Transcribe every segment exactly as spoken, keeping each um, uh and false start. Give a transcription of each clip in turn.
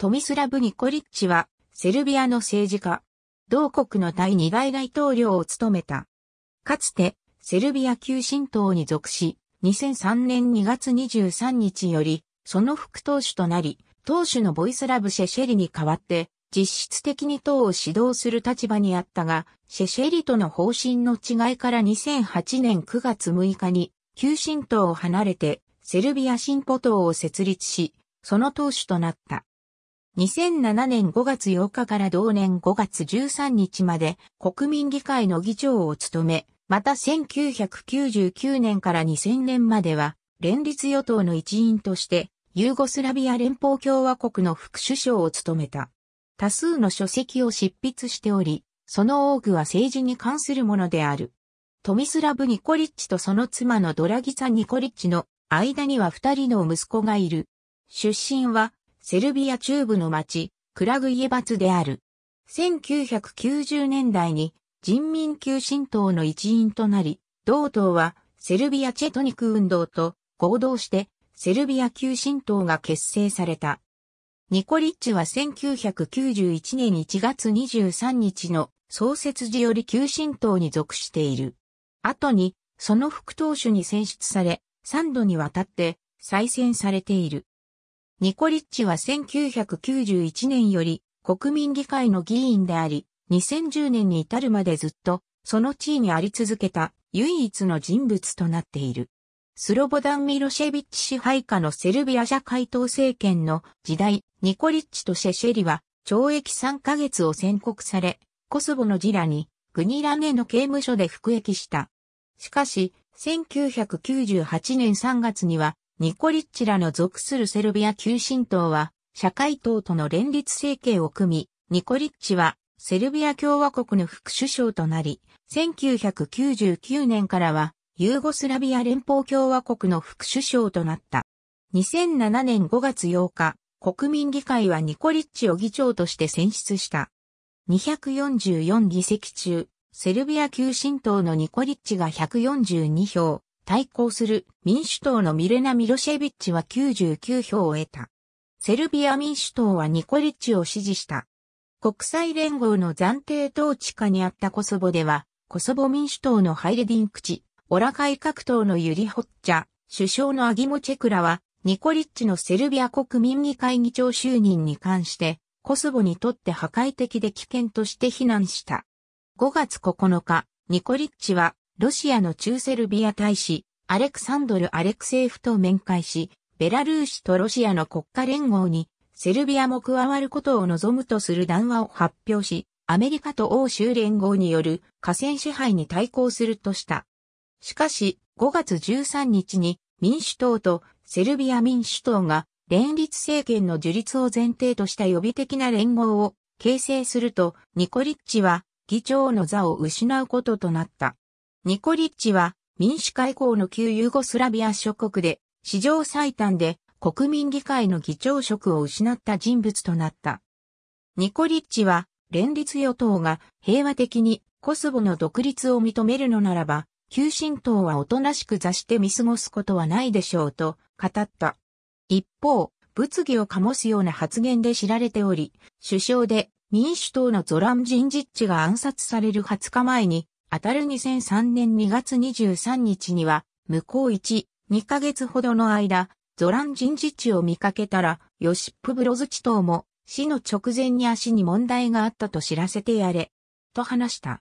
トミスラブ・ニコリッチは、セルビアの政治家。同国の第二代大統領を務めた。かつて、セルビア急進党に属し、にせんさんねんにがつにじゅうさんにちより、その副党首となり、党首のボイスラブ・シェシェリに代わって、実質的に党を指導する立場にあったが、シェシェリとの方針の違いからにせんはちねんくがつむいかに、急進党を離れて、セルビア進歩党を設立し、その党首となった。にせんななねんごがつようかから同年ごがつじゅうさんにちまで国民議会の議長を務め、またせんきゅうひゃくきゅうじゅうきゅうねんからにせんねんまでは、連立与党の一員として、ユーゴスラビア連邦共和国の副首相を務めた。多数の書籍を執筆しており、その多くは政治に関するものである。トミスラブ・ニコリッチとその妻のドラギツァ・ニコリッチの間には二人の息子がいる。出身は、セルビア中部の町、クラグイエバツである。せんきゅうひゃくきゅうじゅうねんだいに人民急進党の一員となり、同党はセルビアチェトニク運動と合同してセルビア急進党が結成された。ニコリッチはせんきゅうひゃくきゅうじゅういちねんいちがつにじゅうさんにちの創設時より急進党に属している。後にその副党首に選出され、さんどにわたって再選されている。ニコリッチはせんきゅうひゃくきゅうじゅういちねんより国民議会の議員であり、にせんじゅうねんに至るまでずっとその地位にあり続けた唯一の人物となっている。スロボダン・ミロシェビッチ支配下のセルビア社会党政権の時代、ニコリッチとシェシェリは懲役さんかげつを宣告され、コソボのジラニ、グニラネの刑務所で服役した。しかし、せんきゅうひゃくきゅうじゅうはちねんさんがつには、ニコリッチらの属するセルビア急進党は、社会党との連立政権を組み、ニコリッチは、セルビア共和国の副首相となり、せんきゅうひゃくきゅうじゅうきゅうねんからは、ユーゴスラビア連邦共和国の副首相となった。にせんななねんごがつようか、国民議会はニコリッチを議長として選出した。にひゃくよんじゅうよんぎせき中、セルビア急進党のニコリッチがひゃくよんじゅうにひょう。対抗する民主党のミレナ・ミロシェビッチはきゅうじゅうきゅうひょうを得た。セルビア民主党はニコリッチを支持した。国際連合の暫定統治下にあったコソボでは、コソボ民主党のハイレディンクチ、オラ改革党のユリ・ホッチャ、首相のアギモ・チェクラは、ニコリッチのセルビア国民議会議長就任に関して、コソボにとって破壊的で危険として非難した。ごがつここのか、ニコリッチは、ロシアの駐セルビア大使、アレクサンドル・アレクセーフと面会し、ベラルーシとロシアの国家連合に、セルビアも加わることを望むとする談話を発表し、アメリカと欧州連合による寡占支配に対抗するとした。しかし、ごがつじゅうさんにちに民主党とセルビア民主党が連立政権の樹立を前提とした予備的な連合を形成すると、ニコリッチは議長の座を失うこととなった。ニコリッチは民主化以降の旧ユーゴスラビア諸国で史上最短で国民議会の議長職を失った人物となった。ニコリッチは連立与党が平和的にコソボの独立を認めるのならば、急進党はおとなしく座して見過ごすことはないでしょうと語った。一方、物議を醸すような発言で知られており、首相で民主党のゾラン・ジンジッチが暗殺されるはつかまえに、あたるにせんさんねんにがつにじゅうさんにちには、向こういち、にかげつほどの間、ゾラン・ジンジッチを見かけたら、ヨシップ・ブロズチ党も、死の直前に足に問題があったと知らせてやれ、と話した。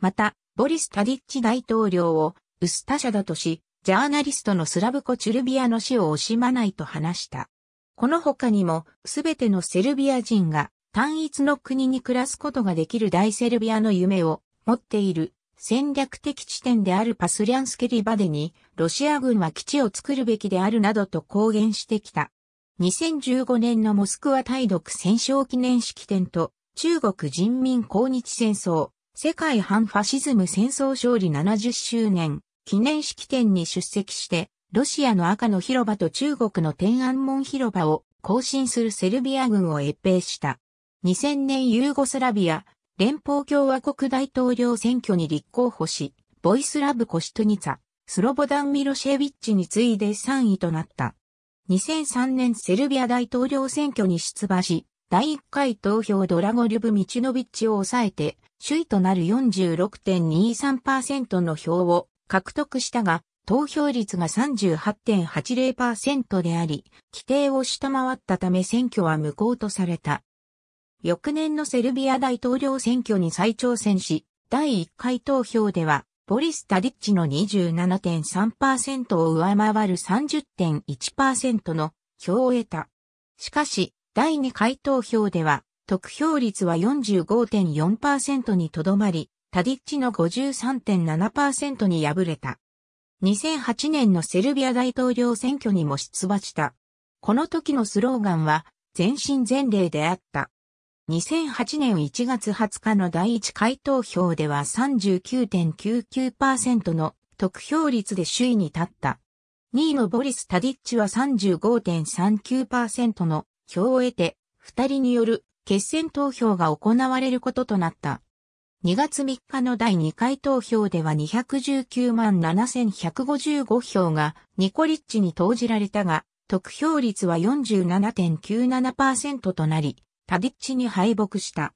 また、ボリス・タディッチ大統領を、ウスタシャだとし、ジャーナリストのスラブコ・チュルビアの死を惜しまないと話した。この他にも、すべてのセルビア人が、単一の国に暮らすことができる大セルビアの夢を、持っている。戦略的地点であるパスリャンスケリバデにロシア軍は基地を作るべきであるなどと公言してきた。にせんじゅうごねんのモスクワ対独戦勝記念式典と中国人民抗日戦争、世界反ファシズム戦争勝利ななじゅっしゅうねん記念式典に出席してロシアの赤の広場と中国の天安門広場を行進するセルビア軍を閲兵した。にせんねんユーゴスラビア、連邦共和国大統領選挙に立候補し、ボイスラブ・コシュトゥニツァ、スロボダン・ミロシェビッチに次いでさんいとなった。にせんさんねんセルビア大統領選挙に出馬し、だいいっかい投票ドラゴリュブ・ミチノビッチを抑えて、首位となる よんじゅうろくてんにさんパーセント の票を獲得したが、投票率が さんじゅうはちてんはちぜろパーセント であり、規定を下回ったため選挙は無効とされた。翌年のセルビア大統領選挙に再挑戦し、だいいっかい投票では、ボリス・タディッチの にじゅうななてんさんパーセント を上回る さんじゅってんいちパーセント の票を得た。しかし、だいにかい投票では、得票率は よんじゅうごてんよんパーセント にとどまり、タディッチの ごじゅうさんてんななパーセント に敗れた。にせんはちねんのセルビア大統領選挙にも出馬した。この時のスローガンは、全身全霊であった。にせんはちねんいちがつはつかのだいいっかい投票では さんじゅうきゅうてんきゅうきゅうパーセント の得票率で首位に立った。にいのボリス・タディッチは さんじゅうごてんさんきゅうパーセント の票を得て、ふたりによる決選投票が行われることとなった。にがつみっかのだいにかい投票ではにひゃくじゅうきゅうまんななせんひゃくごじゅうご票がニコリッチに投じられたが、得票率は よんじゅうななてんきゅうななパーセント となり、タディッチに敗北した。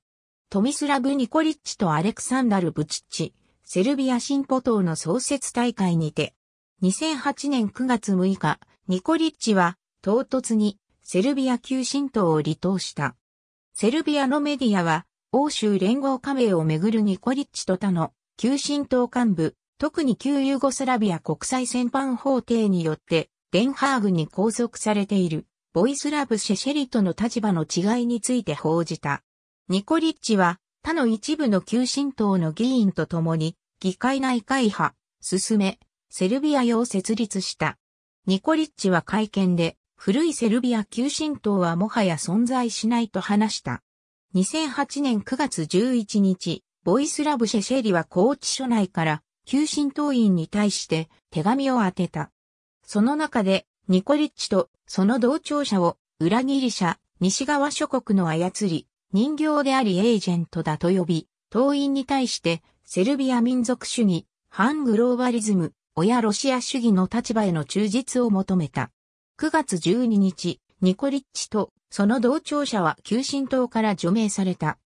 トミスラブ・ニコリッチとアレクサンダル・ブチッチ、セルビア進歩党の創設大会にて、にせんはちねんくがつむいか、ニコリッチは唐突にセルビア急進党を離党した。セルビアのメディアは、欧州連合加盟をめぐるニコリッチと他の急進党幹部、特に旧ユーゴスラビア国際戦犯法廷によって、デンハーグに拘束されている。ボイスラブ・シェシェリとの立場の違いについて報じた。ニコリッチは他の一部の急進党の議員と共に議会内会派、進め、セルビアを設立した。ニコリッチは会見で古いセルビア急進党はもはや存在しないと話した。にせんはちねんくがつじゅういちにち、ボイスラブ・シェシェリは拘置所内から急進党員に対して手紙を宛てた。その中でニコリッチとその同調者を裏切り者、西側諸国の操り、人形でありエージェントだと呼び、党員に対してセルビア民族主義、反グローバリズム、親ロシア主義の立場への忠実を求めた。くがつじゅうににち、ニコリッチとその同調者は急進党から除名された。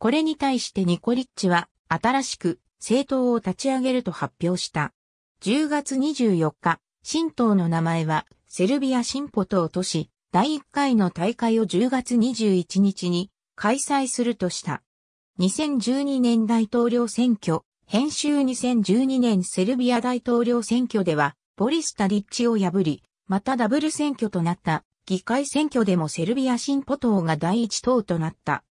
これに対してニコリッチは新しく政党を立ち上げると発表した。じゅうがつにじゅうよっか、新党の名前は、セルビア進歩党とし、だいいっかいの大会をじゅうがつにじゅういちにちに開催するとした。にせんじゅうにねん大統領選挙、編集にせんじゅうにねんセルビア大統領選挙では、ボリス・タディッチを破り、またダブル選挙となった、議会選挙でもセルビア進歩党が第一党となった。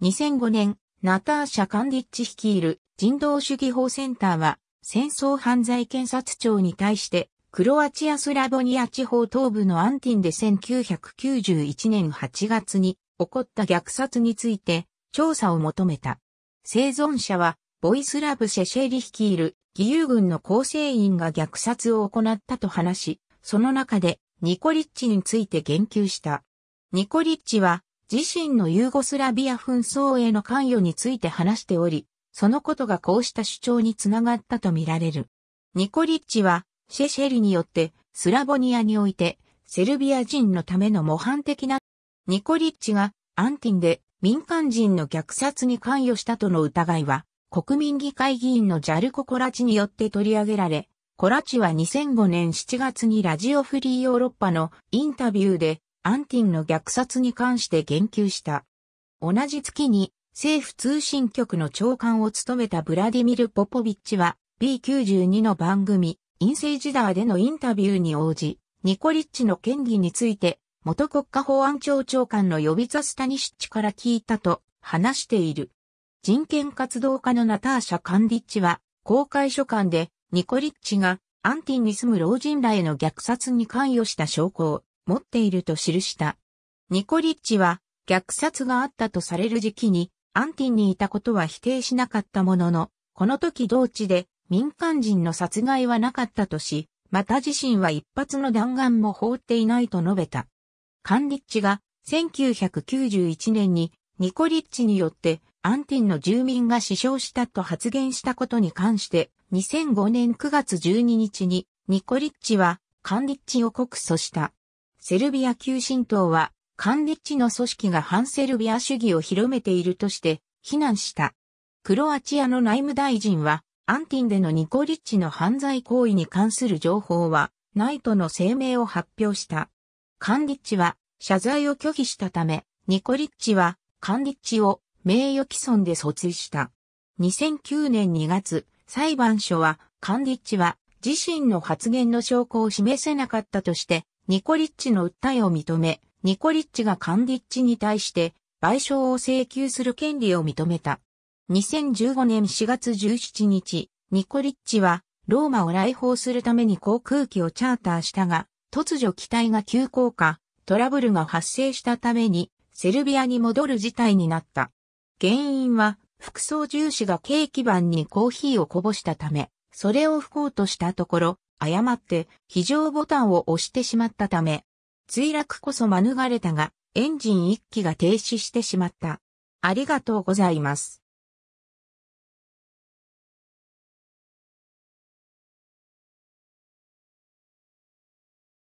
にせんごねん、ナターシャ・カンディッチ率いる人道主義法センターは、戦争犯罪検察庁に対して、クロアチア・スラボニア地方東部のアンティンでせんきゅうひゃくきゅうじゅういちねんはちがつに起こった虐殺について調査を求めた。生存者はボイスラブ・シェシェリ率いる義勇軍の構成員が虐殺を行ったと話し、その中でニコリッチについて言及した。ニコリッチは自身のユーゴスラビア紛争への関与について話しており、そのことがこうした主張につながったとみられる。ニコリッチはシェシェリによってスラボニアにおいてセルビア人のための模範的なニコリッチがアンティンで民間人の虐殺に関与したとの疑いは国民議会議員のジャルコ・コラチによって取り上げられ、コラチはにせんごねんしちがつにラジオフリーヨーロッパのインタビューでアンティンの虐殺に関して言及した。同じ月に政府通信局の長官を務めたブラディミル・ポポビッチは ビーきゅうじゅうに の番組インセイジダーでのインタビューに応じ、ニコリッチの嫌疑について、元国家保安庁長官のヨビザ・スタニシッチから聞いたと話している。人権活動家のナターシャ・カンディッチは、公開書簡で、ニコリッチがアンティンに住む老人らへの虐殺に関与した証拠を持っていると記した。ニコリッチは、虐殺があったとされる時期に、アンティンにいたことは否定しなかったものの、この時同地で、民間人の殺害はなかったとし、また自身は一発の弾丸も放っていないと述べた。カンディッチがせんきゅうひゃくきゅうじゅういちねんにニコリッチによってアンティンの住民が死傷したと発言したことに関して、にせんごねんくがつじゅうににちにニコリッチはカンディッチを告訴した。セルビア旧神党は、カンディッチの組織が反セルビア主義を広めているとして、非難した。クロアチアの内務大臣は、アンティンでのニコリッチの犯罪行為に関する情報は、ないとの声明を発表した。カンディッチは、謝罪を拒否したため、ニコリッチは、カンディッチを、名誉毀損で訴追した。にせんきゅうねんにがつ、裁判所は、カンディッチは、自身の発言の証拠を示せなかったとして、ニコリッチの訴えを認め、ニコリッチがカンディッチに対して賠償を請求する権利を認めた。にせんじゅうごねんしがつじゅうしちにち、ニコリッチはローマを来訪するために航空機をチャーターしたが、突如機体が急降下、トラブルが発生したためにセルビアに戻る事態になった。原因は副操縦士がケーキバンにコーヒーをこぼしたため、それを拭こうとしたところ、誤って非常ボタンを押してしまったため、墜落こそ免れたが、エンジンいっきが停止してしまった。ありがとうございます。